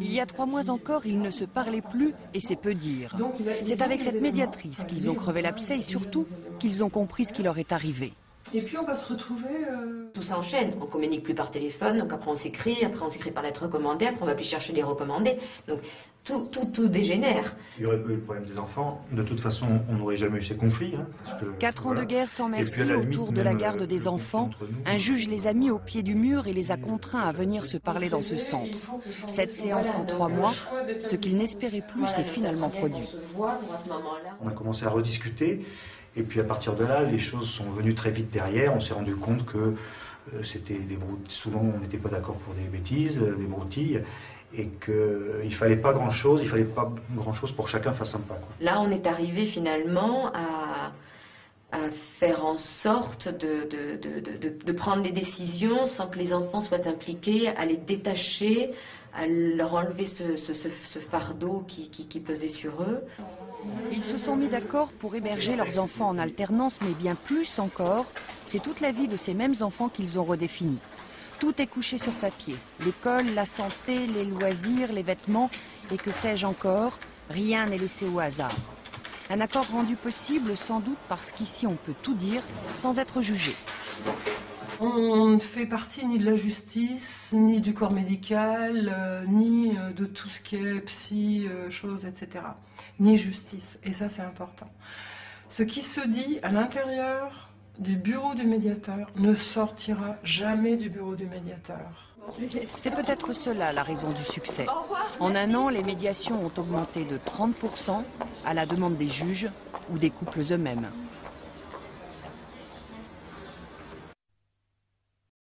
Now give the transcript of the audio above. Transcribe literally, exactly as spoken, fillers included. Il y a trois mois encore, ils ne se parlaient plus et c'est peu dire. C'est avec cette médiatrice qu'ils ont crevé l'abcès et surtout qu'ils ont compris ce qui leur est arrivé. Et puis on va se retrouver... Euh... Tout s'enchaîne, on ne communique plus par téléphone, donc après on s'écrit, après on s'écrit par lettre recommandée, après on va plus chercher les recommandés, donc tout, tout, tout dégénère. Il n'y aurait pas eu le problème des enfants, de toute façon on n'aurait jamais eu ces conflits. Hein, parce que, Quatre voilà. ans de guerre sans merci autour de la garde des enfants, un juge les a mis au pied du mur et les a contraints à venir se parler dans ce centre. Cette séance en trois mois, ce qu'ils n'espéraient plus s'est finalement produit. On a commencé à rediscuter. Et puis à partir de là, les choses sont venues très vite derrière. On s'est rendu compte que euh, c'était des brout... souvent on n'était pas d'accord pour des bêtises, euh, des broutilles, et qu'il euh, ne fallait pas grand-chose, il fallait pas grand-chose pour que chacun fasse un pas. Quoi. Là, on est arrivé finalement à, à faire en sorte de, de, de, de, de prendre des décisions sans que les enfants soient impliqués, à les détacher, à leur enlever ce, ce, ce, ce fardeau qui, qui, qui pesait sur eux. Ils se sont mis d'accord pour héberger leurs enfants en alternance, mais bien plus encore, c'est toute la vie de ces mêmes enfants qu'ils ont redéfinie. Tout est couché sur papier, l'école, la santé, les loisirs, les vêtements, et que sais-je encore, rien n'est laissé au hasard. Un accord rendu possible sans doute parce qu'ici on peut tout dire sans être jugé. On ne fait partie ni de la justice, ni du corps médical, euh, ni de tout ce qui est psy, euh, choses, et cetera. Ni justice, et ça c'est important. Ce qui se dit à l'intérieur du bureau du médiateur ne sortira jamais du bureau du médiateur. C'est peut-être cela la raison du succès. En un an, les médiations ont augmenté de trente pour cent à la demande des juges ou des couples eux-mêmes.